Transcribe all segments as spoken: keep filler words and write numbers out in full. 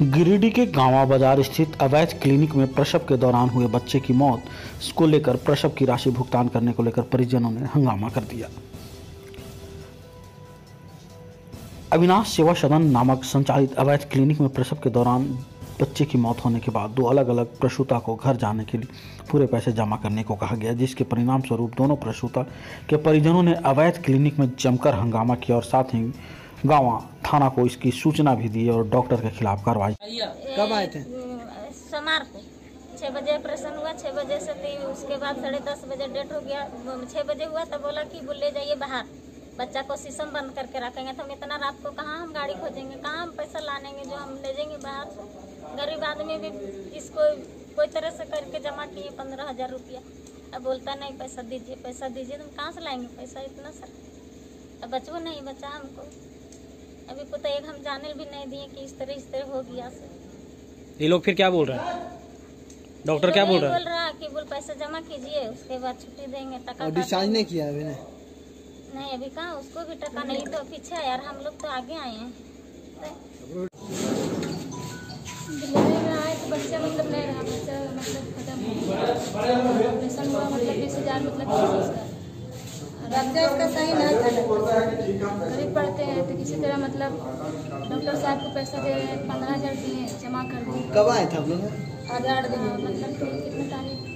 गिरिडीह के गांवा बाजार स्थित अवैध क्लिनिक में प्रसव के दौरान हुए बच्चे की मौत को लेकर प्रसव की राशि भुगतान करने को लेकर परिजनों ने हंगामा कर दिया। अविनाश सेवा सदन नामक संचालित अवैध क्लिनिक में प्रसव के दौरान बच्चे की मौत होने के बाद दो अलग अलग प्रसूता को घर जाने के लिए पूरे पैसे जमा करने को कहा गया, जिसके परिणाम स्वरूप दोनों प्रसूता के परिजनों ने अवैध क्लिनिक में जमकर हंगामा किया और साथ ही गांवा थाना को इसकी सूचना भी दी और डॉक्टर के खिलाफ कार्रवाई। कब आए थे? सोमवार को छह बजे ऑपरेशन हुआ। छह बजे से थी, उसके बाद साढ़े दस बजे डेट हो गया। छह बजे हुआ तो बोला कि ले जाइए बाहर, बच्चा को शीशम बंद करके रखेंगे। तो हम इतना रात को कहाँ हम गाड़ी खोजेंगे, कहाँ हम पैसा लानेंगे जो हम ले जाएंगे बाहर से। गरीब आदमी भी इसको कोई तरह से करके जमा किए पंद्रह हजार रुपया। अब बोलता नहीं पैसा दीजिए पैसा दीजिए। तो हम कहाँ से लाएंगे पैसा इतना सर? अब बचो नहीं बचा हमको। अभी पता एक हम जाने भी नहीं दिए कि इस तरह इस तरह हो गया सर। ये लोग फिर क्या बोल रहे हैं? डॉक्टर क्या बोल रहा है? बोल रहा कि बोल पैसा जमा कीजिए उसके बाद छुट्टी देंगे। टका डिस्चार्ज नहीं किया अभी? नहीं अभी कहाँ, उसको भी टका नहीं। तो पीछे है यार, हम लोग तो आगे आए हैं। तो बच्चा मतलब नहीं रहा, बच्चा मतलब खत्म हुआ, मतलब बीस हजार मतलब बच्चा उसका सही नहीं था। गरीब पढ़ते हैं तो किसी तरह मतलब डॉक्टर साहब को पैसा दे रहे हैं, पंद्रह हजार दिए जमा कर दिए। कब आए थे आप लोग? आधार दिन मतलब कितने तारीख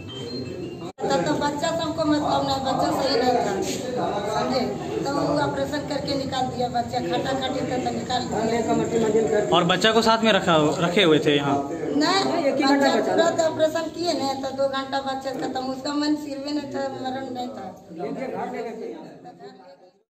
तब? तो बच्चा तो हमको मतलब नहीं, बच्चा सही नहीं था समझे। तो ऑपरेशन करके निकाल दिया बच्चा, खटा खटी तक निकाल दिया। और बच्चा को साथ में रखा रखे हुए थे यहाँ? नहीं, तुरंत ऑपरेशन किए ना तो दो घंटा बच्चा खत्म। उसका मन सिर में नहीं था, मरण नहीं था।